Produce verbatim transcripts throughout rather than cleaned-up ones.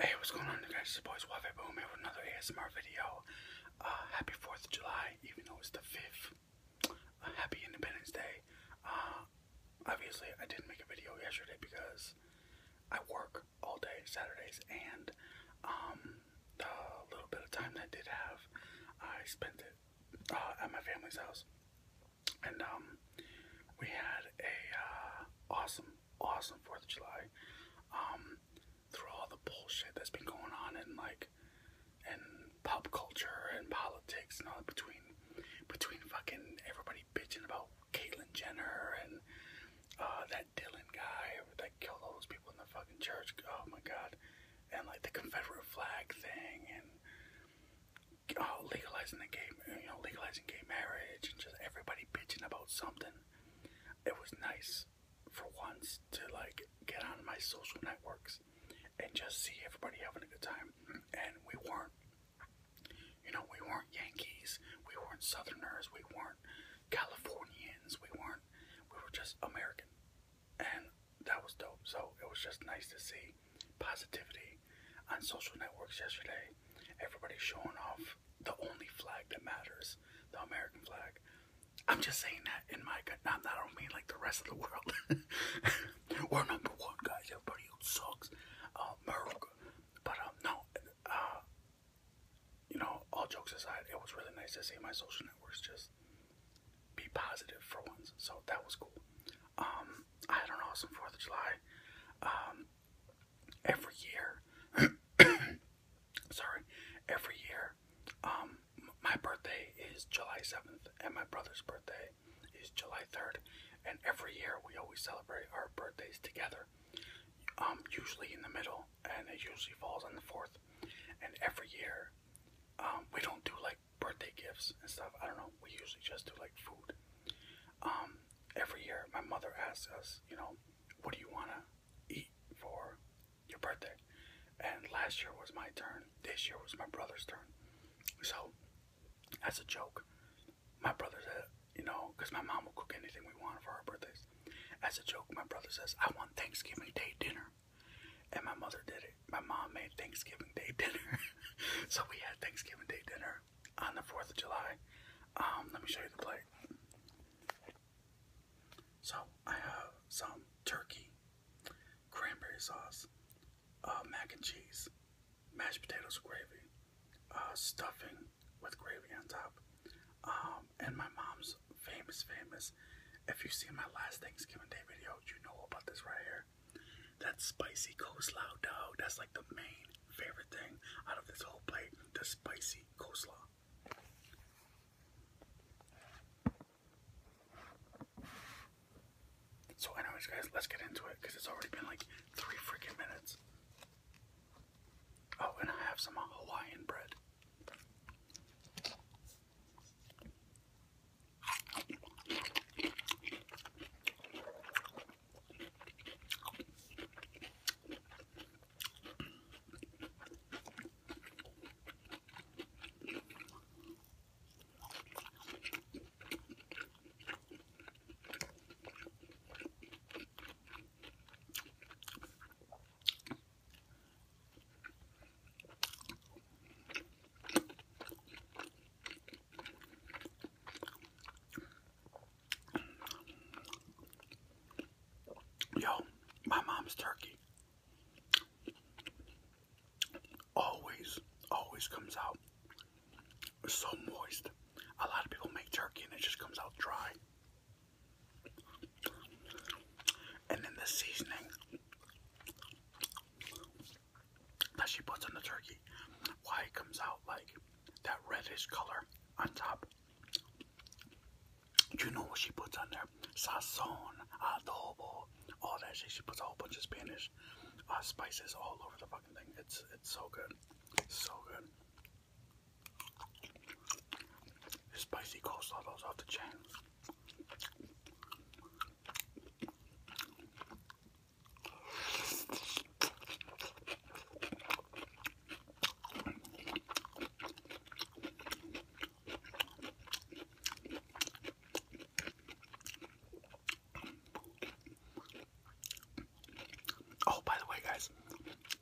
Hey, what's going on, guys? It's your boy Suave Boom here with another A S M R video. Uh, happy fourth of July, even though it's the fifth. Uh, happy Independence Day. Uh, obviously, I didn't make a video yesterday because I work all day, Saturdays, and um, the little bit of time that I did have, I spent it uh, at my family's house. And um, we had a uh, awesome, awesome fourth of July. Um... through all the bullshit that's been going on in like and pop culture and politics and all between between fucking everybody bitching about Caitlyn Jenner and uh that Dylan guy that killed all those people in the fucking church, oh my god, and like the Confederate flag thing and uh, legalizing the gay you know legalizing gay marriage and just everybody bitching about something. It was nice for once to like get on my social networks and just see everybody having a good time. And we weren't, you know, we weren't Yankees, we weren't Southerners, we weren't Californians, we weren't, we were just American. And that was dope. So it was just nice to see positivity on social networks yesterday. Everybody showing off the only flag that matters, the American flag. I'm just saying that in my, not, I don't mean like the rest of the world. We're number one, guys, everybody else sucks. America. But um, no, uh, you know, all jokes aside, it was really nice to see my social networks just be positive for once, so that was cool. Um, I had an awesome fourth of July. Um, every year, sorry, every year, um, my birthday is July seventh, and my brother's birthday is July third, and every year we always celebrate our birthdays together. Um, usually in the middle, and it usually falls on the fourth. And every year, um, we don't do like birthday gifts and stuff. I don't know. We usually just do like food. Um, every year, my mother asks us, you know, what do you want to eat for your birthday? And last year was my turn. This year was my brother's turn. So, as a joke, my brother said, you know, because my mom will cook anything we want for our birthdays. As a joke, my brother says, I want Thanksgiving Day dinner. And my mother did it. My mom made Thanksgiving Day dinner. So we had Thanksgiving Day dinner on the fourth of July. Um, let me show you the plate. So I have some turkey, cranberry sauce, uh, mac and cheese, mashed potatoes with gravy, uh, stuffing with gravy on top, um, and my mom's famous, famous, if you've seen my last Thanksgiving Day video, you know about this right here. That spicy coleslaw, dog. That's like the main favorite thing out of this whole plate. The spicy coleslaw. So anyways, guys, let's get into it, because it's already been like three freaking minutes. Oh, and I have some Hawaiian bread. Yo, my mom's turkey always, always comes out so moist. A lot of people make turkey and it just comes out dry. And then the seasoning that she puts on the turkey, why it comes out like that reddish color on top. You know what she puts on there? Sazon, adobo. All that shit. She puts a whole bunch of Spanish uh, spices all over the fucking thing. It's it's so good, so good. The spicy coleslaw goes off the chain.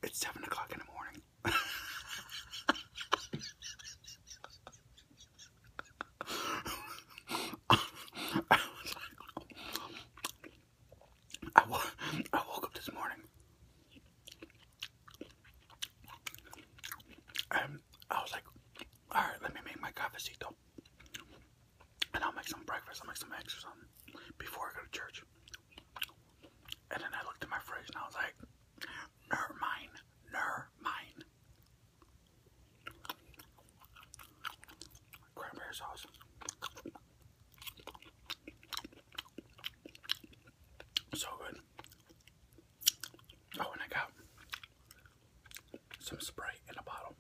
It's seven o'clock in the morning. sauce. So good. Oh, and I got some Sprite in a bottle.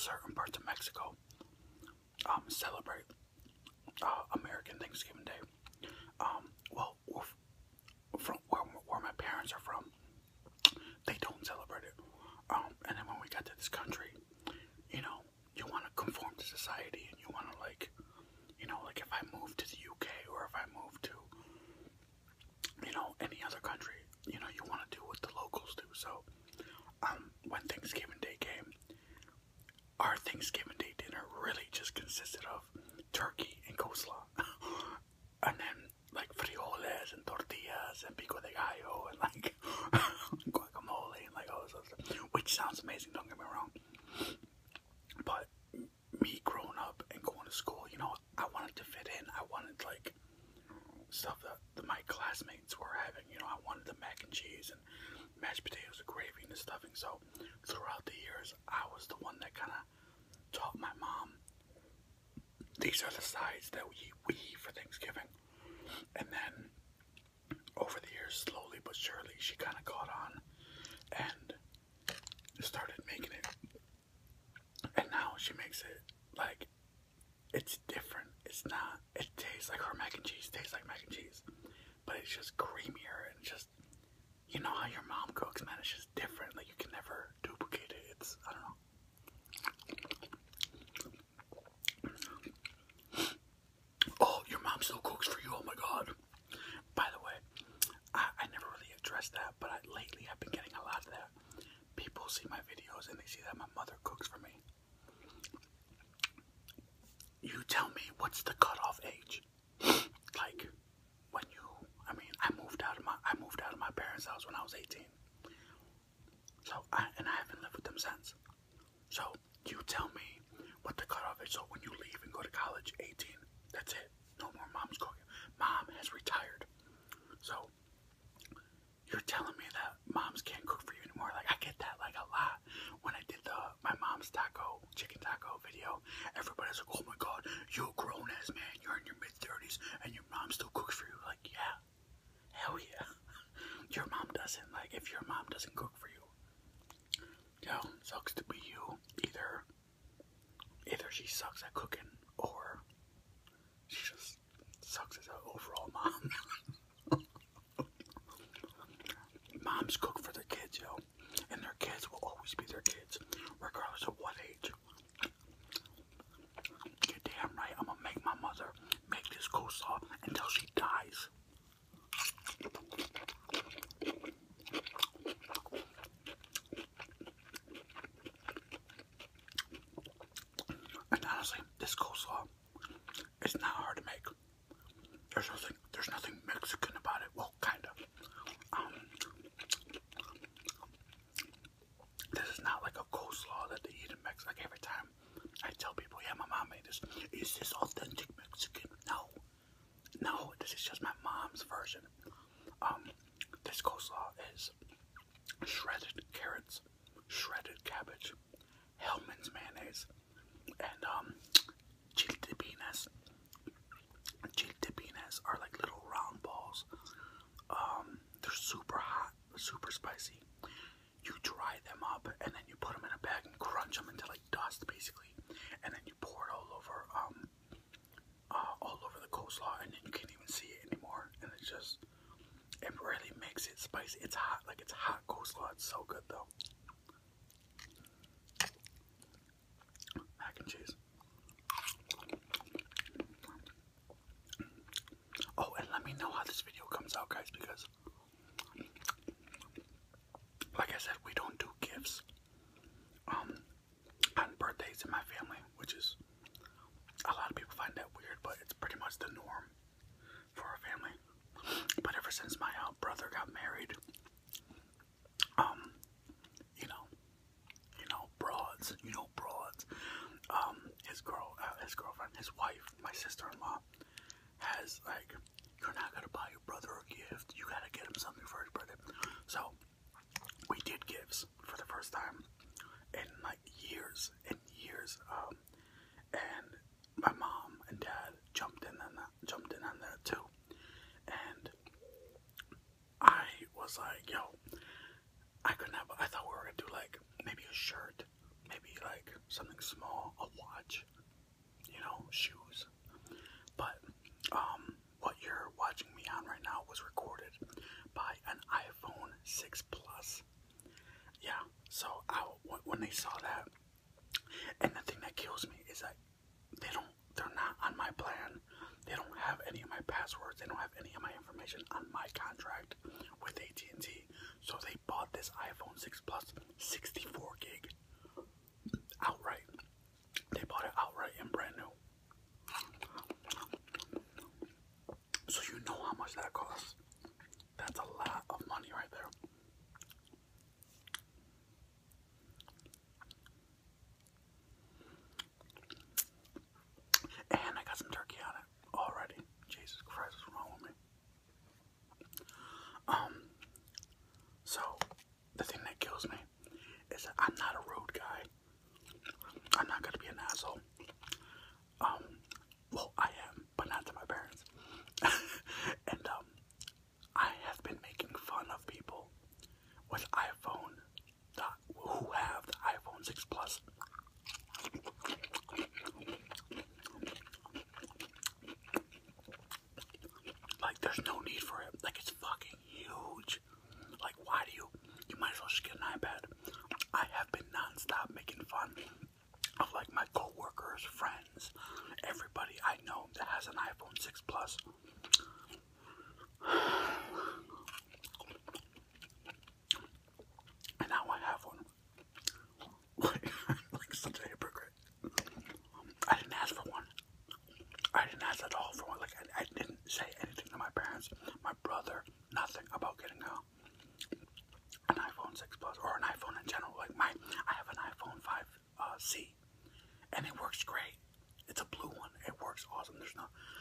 Certain parts of Mexico um, celebrate uh, American Thanksgiving Day. Um, well, from where, where my parents are from, they don't celebrate it. Um, and then when we got to this country, you know, you want to conform to society, and you want to, like, you know, like if I move to the U K or if I move to, you know, any other country, you know, you want to do what the locals do. So um, when Thanksgiving Day came, our Thanksgiving Day dinner really just consisted of turkey and coleslaw, and then like frijoles and tortillas and pico de gallo and like guacamole and like all this other stuff, which sounds amazing, don't get me wrong, but me growing up and going to school, you know, I wanted to fit in. I wanted like stuff that the, my classmates were having, you know. I wanted the mac and cheese and mashed potatoes and gravy and the stuffing. So throughout the years, I was the one that kind of taught my mom, these are the sides that we, we eat for Thanksgiving. And then over the years, slowly but surely, she kind of caught on and started making it. And now she makes it like, it's different. It's not, it tastes like her mac and cheese, tastes like mac and cheese, but it's just creamier and just, you know how your mom cooks, man, it's just different. Like, you can never duplicate it. It's, I don't know. Oh, your mom still cooks for you, oh my god. By the way, I, I never really addressed that, but I, lately I've been getting a lot of that. People see my videos and they see that my mother cooks for me. You tell me, what's the cutoff age? Like, when you, I mean, I moved out of my, I moved out of my parents' house when I was eighteen. So, I, and I haven't lived with them since. So, you tell me what the cutoff is. So, when you leave and go to college, eighteen, that's it. No more mom's cooking. Mom has retired. So, you're telling me that moms can't cook for you anymore. Like, I get that, like, a lot. When I did the, my mom's taco, chicken taco video, everybody's like, oh my god, you're a grown-ass man, you're in your mid-thirties, and your mom still cooks for you. Like, yeah. Hell yeah. Your mom doesn't, like, if your mom doesn't cook for you, yo, sucks to be you. Either, either she sucks at cooking, or she just sucks as an overall mom. Moms cook for their kids, yo, and their kids will always be their kids, regardless of what age. You're damn right, I'm gonna make my mother make this coleslaw until she dies. And honestly, this coleslaw is not hard to make. There's nothing, there's nothing Mexican about it. Well, kind of. Um, this is not like a coleslaw that they eat in Mexico. Like, every time I tell people, yeah, my mom made this, is this authentic Mexican? No. No, this is just my mom's version. Um, this coleslaw is shredded carrots, shredded cabbage, Hellman's mayonnaise, and um, chiltepines. Chiltepines are like little round balls. Um, they're super hot, super spicy. You dry them up, and then you put them in a bag and crunch them into like dust, basically. And then you pour it all over, um, uh, all over the coleslaw, and then you can't even see it anymore. And it's just, and really makes it spicy. It's hot, like it's hot coleslaw. It's so good though. Mac and cheese. Oh, and let me know how this video comes out, guys, because like I said, we don't do gifts um, on birthdays in my family, which is, a lot of people find that weird, but it's pretty much the norm for our family. But ever since my uh, brother got married, um, you know, you know, broads, you know, broads, um, his girl, uh, his girlfriend, his wife, my sister-in-law, has, like, you're not gonna buy your brother a gift, you gotta get him something for his birthday. So, we did gifts for the first time in, like, years and years, um, and my mom and dad jumped in on that, jumped in on that too, and I was like, "Yo, I couldn't have." I thought we were gonna do like maybe a shirt, maybe like something small, a watch, you know, shoes. But um, what you're watching me on right now was recorded by an iPhone six Plus. Yeah. So I, when they saw that, and the thing that kills me is that. They don't, they're not on my plan. They don't have any of my passwords. They don't have any of my information on my contract with A T and T. So they bought this iPhone six Plus sixty-four gig outright. They bought it outright and brand new. So you know how much that costs. That's a lot of money right there. I'm not a rude guy. I'm not gonna be an asshole. Um, well, I am, but not to my parents. And um, I have been making fun of people with iPhone that, who have the iPhone six Plus. Like, there's no need for it. Like, it's fucking huge. Like, why do you? You might as well just get an iPad. I have been non-stop making fun of, like, my co-workers, friends, everybody I know that has an iPhone six Plus. And now I have one. Like, such a hypocrite. I didn't ask for one. I didn't ask at all for one. Like, I, I didn't say anything to my parents, my brother, nothing about getting a... an iPhone six Plus, or an iPhone in general. Like my, I have an iPhone five C, uh, and it works great. It's a blue one. It works awesome. There's no,